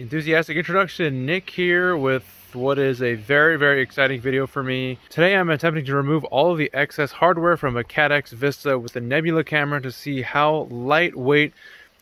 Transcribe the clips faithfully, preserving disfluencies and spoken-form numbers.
Enthusiastic introduction, Nick here with what is a very, very exciting video for me. Today I'm attempting to remove all of the excess hardware from a Caddx Vista with the Nebula camera to see how lightweight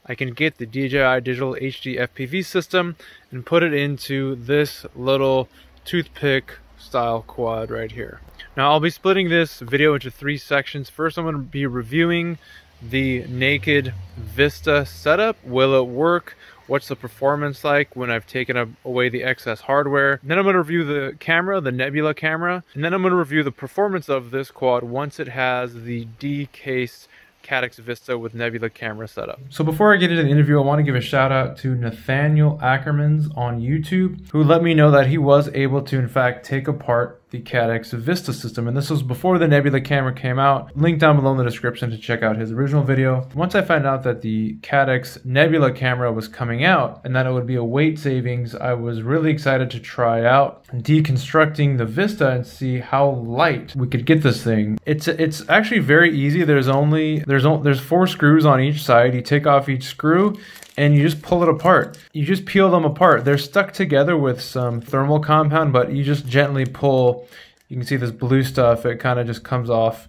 I can get the D J I Digital H D F P V system and put it into this little toothpick style quad right here. Now I'll be splitting this video into three sections. First, I'm going to be reviewing the naked Vista setup. Will it work? What's the performance like when I've taken away the excess hardware? Then I'm going to review the camera, the Nebula camera, and then I'm going to review the performance of this quad once it has the D-cased Caddx Vista with Nebula camera setup. So before I get into the interview, I want to give a shout out to Nathaniel Ackerman on YouTube, who let me know that he was able to in fact take apart the Caddx Vista system, and this was before the Nebula camera came out. Link down below in the description to check out his original video. Once I found out that the Caddx Nebula camera was coming out and that it would be a weight savings, I was really excited to try out deconstructing the Vista and see how light we could get this thing. It's it's actually very easy. There's only there's there's four screws on each side. You take off each screw and you just pull it apart. You just peel them apart. They're stuck together with some thermal compound, but you just gently pull. You can see this blue stuff, it kind of just comes off.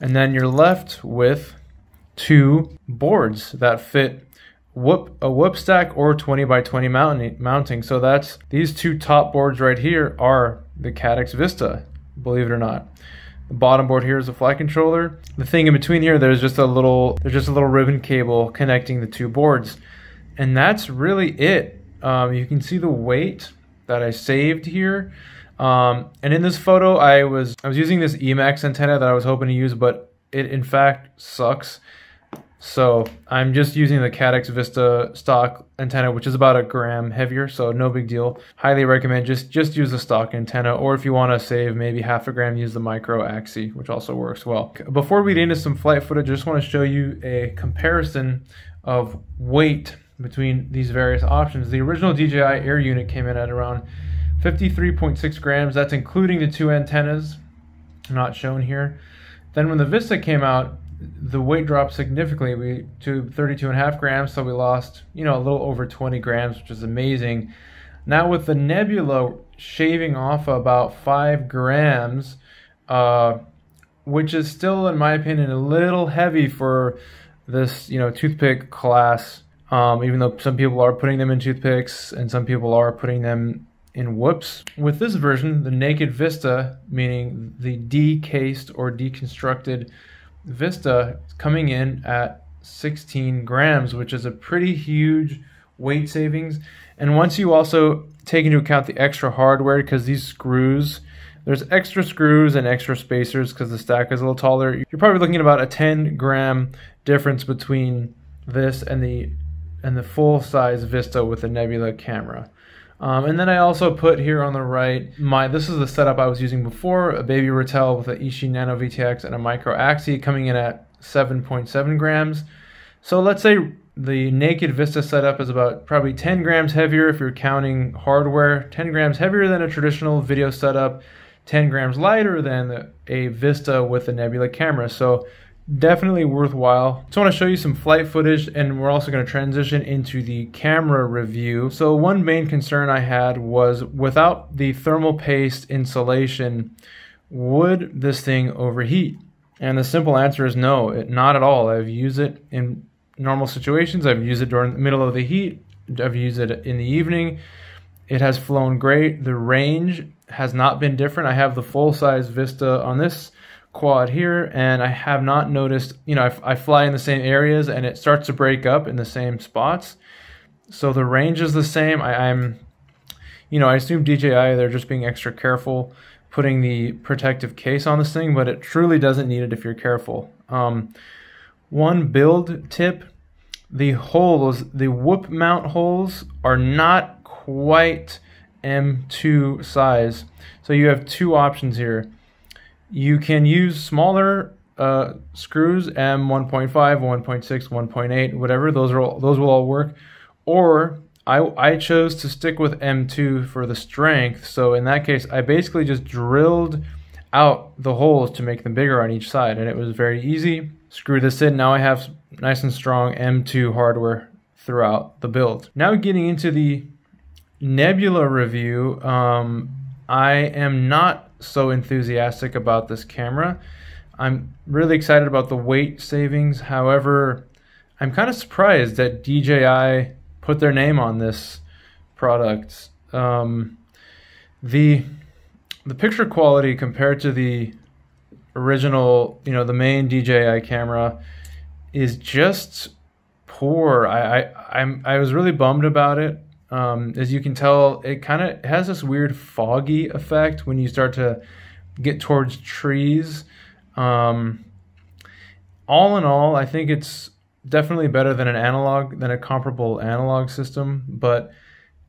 And then you're left with two boards that fit whoop, a whoop stack or twenty by twenty mount, mounting. So that's, these two top boards right here are the Caddx Vista, believe it or not. The bottom board here is a flight controller. The thing in between here, there's just a little, there's just a little ribbon cable connecting the two boards. And that's really it. Um, you can see the weight that I saved here. Um, and in this photo, I was I was using this Emax antenna that I was hoping to use, but it in fact sucks. So I'm just using the Caddx Vista stock antenna, which is about a gram heavier, so no big deal. Highly recommend just just use the stock antenna, or if you want to save maybe half a gram, use the Micro Axi, which also works well. Before we get into some flight footage, I just want to show you a comparison of weight between these various options. The original D J I Air unit came in at around fifty-three point six grams. That's including the two antennas, not shown here. Then when the Vista came out, the weight dropped significantly we, to thirty-two and a half grams, so we lost, you know, a little over twenty grams, which is amazing. Now with the Nebula shaving off about five grams, uh, which is still, in my opinion, a little heavy for this, you know, toothpick class. Um, even though some people are putting them in toothpicks and some people are putting them in whoops. With this version, the naked Vista, meaning the decased or deconstructed Vista, coming in at sixteen grams, which is a pretty huge weight savings. And once you also take into account the extra hardware, because these screws, there's extra screws and extra spacers because the stack is a little taller, you're probably looking at about a ten gram difference between this and the and the full-size Vista with the Nebula camera. Um, and then I also put here on the right, my this is the setup I was using before, a Baby Rattel with an Ishii Nano V T X and a Micro Axi, coming in at seven point seven grams. So let's say the naked Vista setup is about probably ten grams heavier if you're counting hardware, ten grams heavier than a traditional video setup, ten grams lighter than the, a Vista with a Nebula camera. So definitely worthwhile. Just want to show you some flight footage, and we're also going to transition into the camera review. So one main concern I had was, without the thermal paste insulation, would this thing overheat? And the simple answer is no, it, not at all. I've used it in normal situations. I've used it during the middle of the heat. I've used it in the evening. It has flown great. The range has not been different. I have the full-size Vista on this quad here, and I have not noticed, you know, I, I fly in the same areas and it starts to break up in the same spots. So the range is the same. I, I'm, you know, I assume D J I, they're just being extra careful putting the protective case on this thing, but it truly doesn't need it if you're careful. Um, one build tip, the holes, the whoop mount holes are not quite M two size. So you have two options here. You can use smaller uh, screws, M one point five, one point six, one point eight, whatever. Those are all, those will all work. Or I, I chose to stick with M two for the strength. So in that case, I basically just drilled out the holes to make them bigger on each side, and it was very easy. Screw this in. Now I have nice and strong M two hardware throughout the build. Now getting into the Nebula review. Um, I am not so enthusiastic about this camera. I'm really excited about the weight savings. However, I'm kind of surprised that D J I put their name on this product. Um, the the picture quality compared to the original, you know, the main D J I camera is just poor. I, I, I'm, I was really bummed about it. Um, as you can tell, it kind of has this weird foggy effect when you start to get towards trees. Um, all in all, I think it's definitely better than an analog, than a comparable analog system. But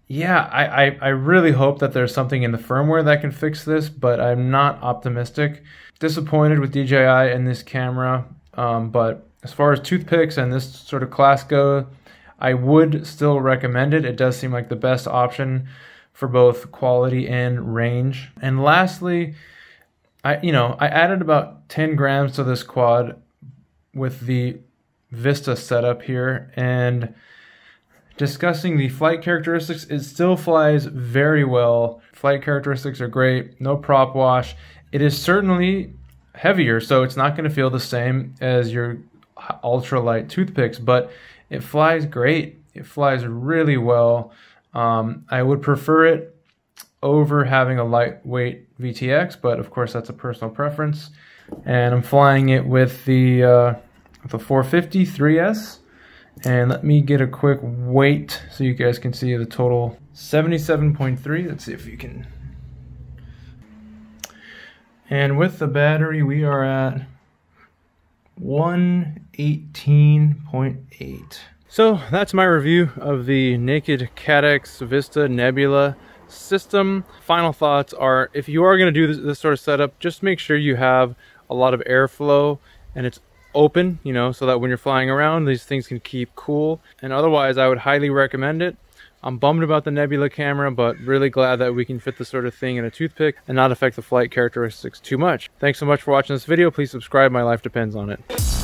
yeah, I, I, I really hope that there's something in the firmware that can fix this, but I'm not optimistic. Disappointed with D J I and this camera. Um, but as far as toothpicks and this sort of class go, I would still recommend it. It does seem like the best option for both quality and range. And lastly, I, you know, I added about ten grams to this quad with the Vista setup here, and discussing the flight characteristics, it still flies very well. Flight characteristics are great, no prop wash. It is certainly heavier, so it's not going to feel the same as your ultralight toothpicks, but it flies great. It flies really well. Um, I would prefer it over having a lightweight V T X, but of course that's a personal preference. And I'm flying it with the uh, the four fifty three S, and let me get a quick weight so you guys can see the total. Seventy-seven point three. Let's see if you can. And with the battery we are at one eighteen point eight. So that's my review of the naked Caddx Vista Nebula system. Final thoughts are, if you are going to do this, this sort of setup, just make sure you have a lot of airflow and it's open, you know, so that when you're flying around, these things can keep cool. And otherwise, I would highly recommend it. I'm bummed about the Nebula camera, but really glad that we can fit this sort of thing in a toothpick and not affect the flight characteristics too much. Thanks so much for watching this video. Please subscribe. My life depends on it.